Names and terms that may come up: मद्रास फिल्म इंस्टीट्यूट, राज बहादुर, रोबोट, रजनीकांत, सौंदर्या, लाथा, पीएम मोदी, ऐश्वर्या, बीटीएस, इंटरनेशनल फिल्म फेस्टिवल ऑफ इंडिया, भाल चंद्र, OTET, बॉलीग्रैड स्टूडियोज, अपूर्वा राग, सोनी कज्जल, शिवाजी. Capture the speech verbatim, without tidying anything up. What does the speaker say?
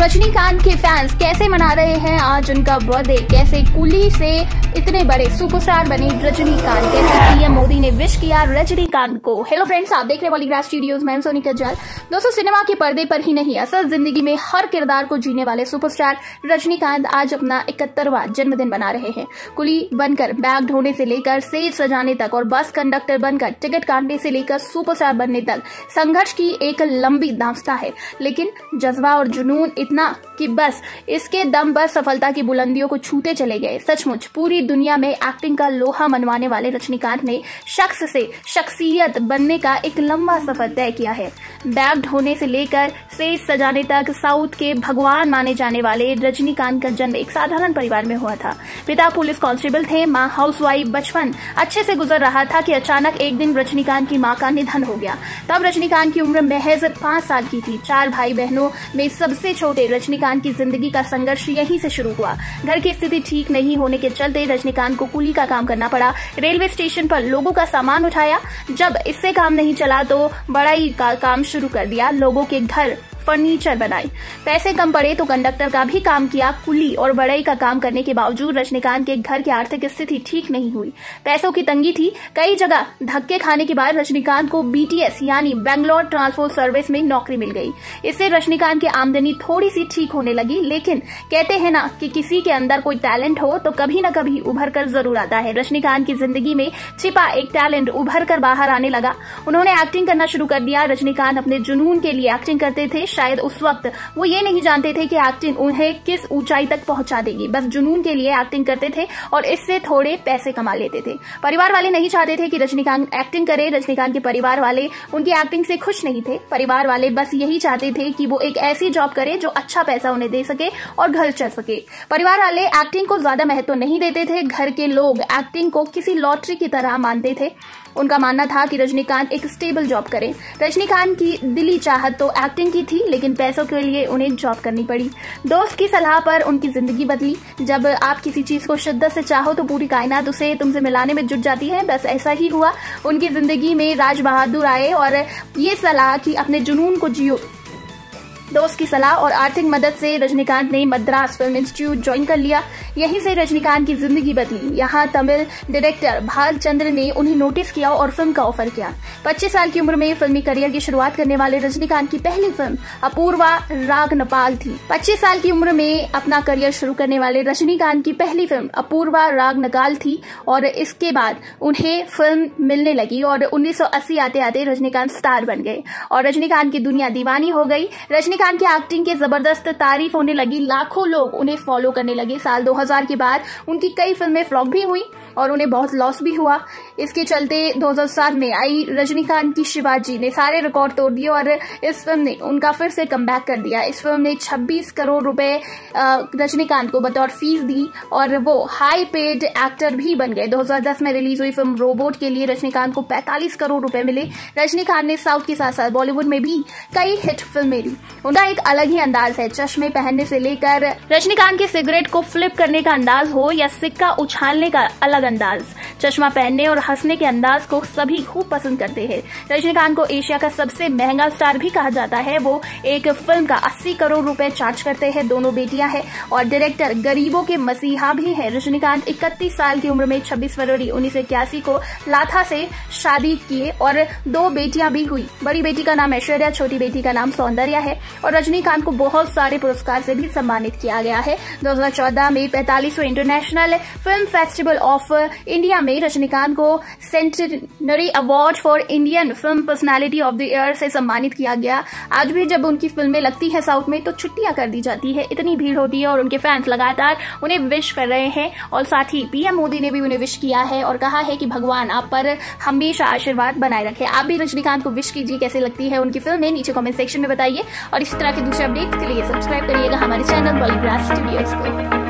रजनीकांत के फैंस कैसे मना रहे हैं आज उनका बर्थडे, कैसे कुली से इतने बड़े सुपरस्टार बने रजनीकांत, कैसे पीएम मोदी ने विश किया रजनीकांत को। हेलो फ्रेंड्स, आप देख रहे हैं बॉलीग्रैड स्टूडियोज, मैं सोनी कज्जल। दोस्तों, सिनेमा के पर्दे पर ही नहीं, असल जिंदगी में हर किरदार को जीने वाले सुपरस्टार रजनीकांत आज अपना इकहत्तरवां जन्मदिन मना रहे हैं। कुली बनकर बैग ढोने से लेकर स्टेज सजाने तक और बस कंडक्टर बनकर टिकट काटने से लेकर सुपरस्टार बनने तक संघर्ष की एक लंबी दास्तां है, लेकिन जज्बा और जुनून इतना कि बस इसके दम पर सफलता की बुलंदियों को छूते चले गए। सचमुच पूरी दुनिया में एक्टिंग का लोहा मनवाने वाले रजनीकांत ने शख्स से शख्सियत बनने का एक लंबा सफर तय किया है। बैग ढोने से लेकर स्टेज सजाने तक साउथ के भगवान माने जाने वाले रजनीकांत का जन्म एक साधारण परिवार में हुआ था। पिता पुलिस कांस्टेबल थे, माँ हाउसवाइफ। बचपन अच्छे से गुजर रहा था कि अचानक एक दिन रजनीकांत की माँ का निधन हो गया। तब रजनीकांत की उम्र महज पांच साल की थी। चार भाई बहनों में सबसे छोटे रजनीकांत की जिंदगी का संघर्ष यहीं से शुरू हुआ। घर की स्थिति ठीक नहीं होने के चलते रजनीकांत को कुली का काम करना पड़ा। रेलवे स्टेशन पर लोगों का सामान उठाया। जब इससे काम नहीं चला तो बड़ाई का काम शुरू कर दिया। लोगों के घर फर्नीचर बनाए। पैसे कम पड़े तो कंडक्टर का भी काम किया। कुली और बड़ई का काम करने के बावजूद रजनीकांत के घर की आर्थिक स्थिति ठीक नहीं हुई। पैसों की तंगी थी। कई जगह धक्के खाने के बाद रजनीकांत को बीटीएस यानी बेंगलोर ट्रांसपोर्ट सर्विस में नौकरी मिल गई। इससे रजनीकांत की आमदनी थोड़ी सी ठीक होने लगी, लेकिन कहते हैं ना कि किसी के अंदर कोई टैलेंट हो तो कभी न कभी उभर कर जरूर आता है। रजनीकांत की जिंदगी में छिपा एक टैलेंट उभर कर बाहर आने लगा। उन्होंने एक्टिंग करना शुरू कर दिया। रजनीकांत अपने जुनून के लिए एक्टिंग करते थे। शायद उस वक्त वो ये नहीं जानते थे कि एक्टिंग उन्हें किस ऊंचाई तक पहुंचा देगी। बस जुनून के लिए एक्टिंग करते थे और इससे थोड़े पैसे कमा लेते थे। परिवार वाले नहीं चाहते थे कि रजनीकांत एक्टिंग करे। रजनीकांत के परिवार वाले उनकी एक्टिंग से खुश नहीं थे। परिवार वाले बस यही चाहते थे कि वो एक ऐसी जॉब करे जो अच्छा पैसा उन्हें दे सके और घर चल सके। परिवार वाले एक्टिंग को ज्यादा महत्व नहीं देते थे। घर के लोग एक्टिंग को किसी लॉटरी की तरह मानते थे। उनका मानना था कि रजनीकांत एक स्टेबल जॉब करे। रजनीकांत की दिली चाहत तो एक्टिंग की थी, लेकिन पैसों के लिए उन्हें जॉब करनी पड़ी। दोस्त की सलाह पर उनकी जिंदगी बदली। जब आप किसी चीज को शिद्दत से चाहो तो पूरी कायनात उसे तुमसे मिलाने में जुट जाती है। बस ऐसा ही हुआ। उनकी जिंदगी में राज बहादुर आए और ये सलाह कि अपने जुनून को जियो। दोस्त की सलाह और आर्थिक मदद से रजनीकांत ने मद्रास फिल्म इंस्टीट्यूट ज्वाइन कर लिया। यहीं से रजनीकांत की जिंदगी बदली। यहाँ तमिल डायरेक्टर भाल चंद्र ने उन्हें नोटिस किया और फिल्म का ऑफर किया। पच्चीस साल की उम्र में फिल्मी करियर की शुरुआत करने वाले रजनीकांत की पहली फिल्म अपूर्वा राग नेपाल थी। पच्चीस साल की उम्र में अपना करियर शुरू करने वाले रजनीकांत की पहली फिल्म अपूर्वा राग नेपाल थी और इसके बाद उन्हें फिल्म मिलने लगी और उन्नीस सौ अस्सी आते आते रजनीकांत स्टार बन गए और रजनीकांत की दुनिया दीवानी हो गई। रजनी कांत की एक्टिंग के जबरदस्त तारीफ होने लगी। लाखों लोग उन्हें फॉलो करने लगे। साल दो हज़ार के बाद उनकी कई फिल्में फ्लॉप भी हुई और उन्हें बहुत लॉस भी हुआ। इसके चलते दो हज़ार सात में आई रजनीकांत की शिवाजी ने सारे रिकॉर्ड तोड़ दिए और इस फिल्म ने उनका फिर से कमबैक कर दिया। इस फिल्म ने छब्बीस करोड़ रुपए रजनीकांत को बतौर फीस दी और वो हाई पेड एक्टर भी बन गए। दो हज़ार दस में रिलीज हुई फिल्म रोबोट के लिए रजनीकांत को पैंतालीस करोड़ रुपए मिले। रजनीकांत ने साउथ के साथ साथ बॉलीवुड में भी कई हिट फिल्में दी। उनका एक अलग ही अंदाज है। चश्मे पहनने से लेकर रजनीकांत के सिगरेट को फ्लिप करने का अंदाज हो या सिक्का उछालने का अलग अंदाज, चश्मा पहनने और हंसने के अंदाज को सभी खूब पसंद करते हैं। रजनीकांत को एशिया का सबसे महंगा स्टार भी कहा जाता है। वो एक फिल्म का अस्सी करोड़ रुपए चार्ज करते हैं। दोनों बेटियां हैं और डायरेक्टर गरीबों के मसीहा भी है। रजनीकांत इकतीस साल की उम्र में छब्बीस फरवरी उन्नीस सौ इक्यासी को लाथा से शादी किए और दो बेटियां भी हुई। बड़ी बेटी का नाम ऐश्वर्या, छोटी बेटी का नाम सौंदर्या है और रजनीकांत को बहुत सारे पुरस्कार से भी सम्मानित किया गया है। दो हज़ार चौदह में पैंतालीसवें इंटरनेशनल फिल्म फेस्टिवल ऑफ इंडिया में रजनीकांत को centenary award for Indian film personality of the year से सम्मानित किया गया। आज भी जब उनकी फिल्में लगती है साउथ में तो छुट्टियां कर दी जाती है। इतनी भीड़ होती है और उनके फैंस लगातार उन्हें विश कर रहे हैं और साथ ही पीएम मोदी ने भी उन्हें विश किया है और कहा है कि भगवान आप पर हमेशा आशीर्वाद बनाए रखे। आप भी रजनीकांत को विश कीजिए। कैसे लगती है उनकी फिल्में नीचे कॉमेंट सेक्शन में बताइए और इस तरह के दूसरे अपडेट्स के लिए सब्सक्राइब करिएगा हमारे चैनल बॉलीग्रैड स्टूडियोज को।